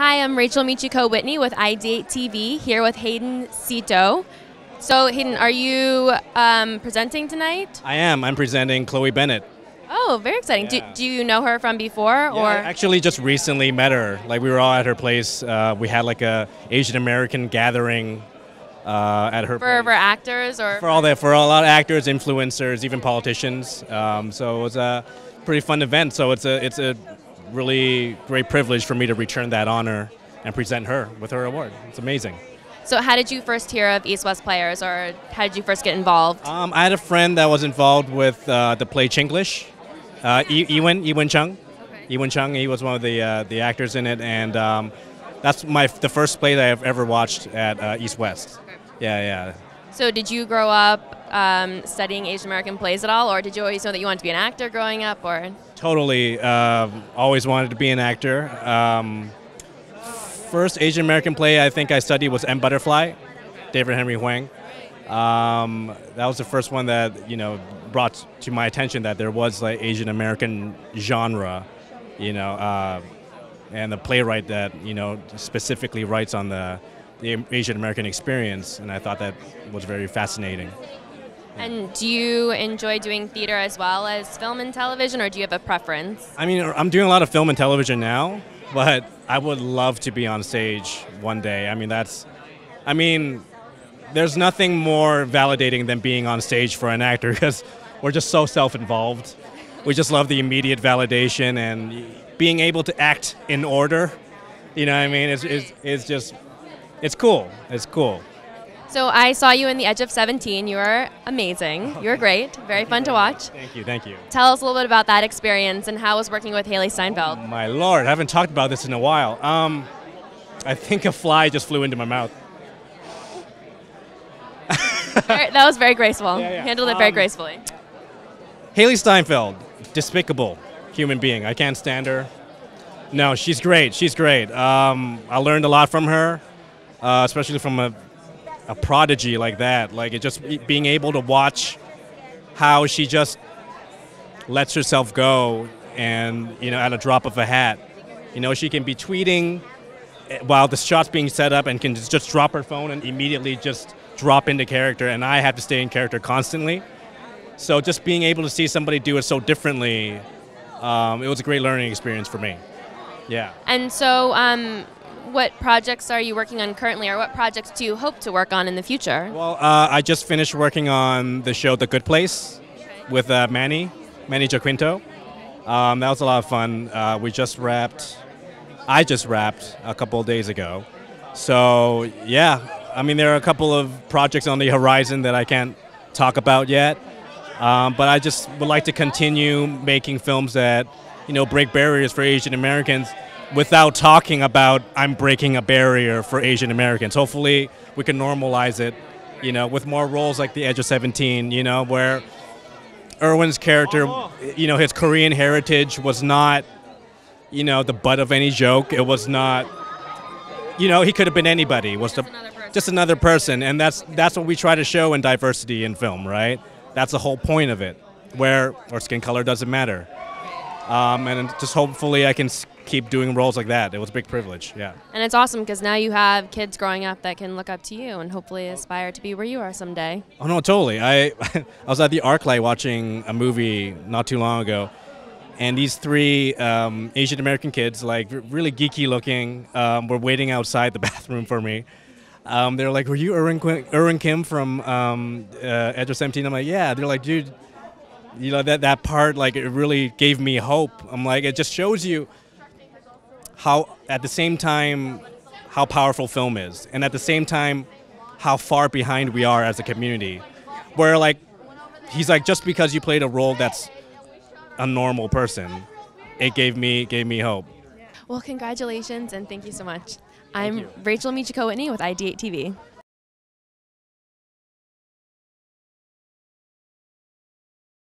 Hi, I'm Rachel Michiko Whitney with ID8 TV, here with Hayden Szeto. So Hayden, are you presenting tonight? I am. I'm presenting Chloe Bennett. Oh, very exciting. Yeah. Do you know her from before? Yeah, or? I actually just recently met her. Like, we were all at her place. We had like a Asian American gathering at her place. For actors? Or? For a lot of actors, influencers, even politicians. So it was a pretty fun event. So it's a really great privilege for me to return that honor and present her with her award. It's amazing. So how did you first hear of East West Players, or how did you first get involved? I had a friend that was involved with the play Chinglish, Ewan Chung. Okay. Ewan Chung, he was one of the actors in it, and that's the first play that I've ever watched at East West. Okay. Yeah. So did you grow up studying Asian American plays at all, or did you always know that you wanted to be an actor growing up? Or totally, always wanted to be an actor. First Asian American play I think I studied was M. Butterfly, David Henry Hwang. That was the first one that brought to my attention that there was like Asian American genre, and the playwright that specifically writes on the Asian American experience, and I thought that was very fascinating. And do you enjoy doing theater as well as film and television, or do you have a preference? I mean, I'm doing a lot of film and television now, but I would love to be on stage one day. I mean, there's nothing more validating than being on stage for an actor, because we're just so self-involved. We just love the immediate validation and being able to act in order. You know what I mean? It's just... it's cool. It's cool. So I saw you in The Edge of 17. You were amazing. You were great. Very fun to watch. Thank you. Thank you. Tell us a little bit about that experience and how was working with Hailee Steinfeld. Oh, my Lord. I haven't talked about this in a while. I think a fly just flew into my mouth. That was very graceful. Yeah. Handled it very gracefully. Hailee Steinfeld, despicable human being. I can't stand her. No, she's great. She's great. I learned a lot from her. Especially from a prodigy like that. Like, it just being able to watch how she just lets herself go, and at a drop of a hat, she can be tweeting while the shot's being set up and can just drop her phone and immediately just drop into character, and I have to stay in character constantly. So just being able to see somebody do it so differently, it was a great learning experience for me. Yeah. And so what projects are you working on currently, or what projects do you hope to work on in the future? Well, I just finished working on the show The Good Place with Manny Jacinto. That was a lot of fun. I just wrapped a couple of days ago. So yeah, I mean, there are a couple of projects on the horizon that I can't talk about yet, but I just would like to continue making films that, break barriers for Asian Americans, without talking about I'm breaking a barrier for Asian Americans. Hopefully we can normalize it, with more roles like The Edge of 17, where Erwin's character, his Korean heritage was not, the butt of any joke. It was not, he could have been anybody. Was just another person. And that's what we try to show in diversity in film, right? That's the whole point of it, where our skin color doesn't matter. And just hopefully I can keep doing roles like that. It was a big privilege, yeah. And it's awesome because now you have kids growing up that can look up to you and hopefully aspire to be where you are someday. Oh no, totally. I was at the ArcLight watching a movie not too long ago, and these three Asian American kids, like really geeky looking, were waiting outside the bathroom for me. They were like, "Were you Erwin Kim from Edge of 17?" I'm like, "Yeah." They're like, "Dude, that part, like, it really gave me hope." I'm like, it just shows you how, at the same time, how powerful film is, and at the same time, how far behind we are as a community. Where, like, he's like, just because you played a role that's a normal person, it gave me hope. Well, congratulations, and thank you so much. I'm Rachel Michiko Whitney with ID8 TV.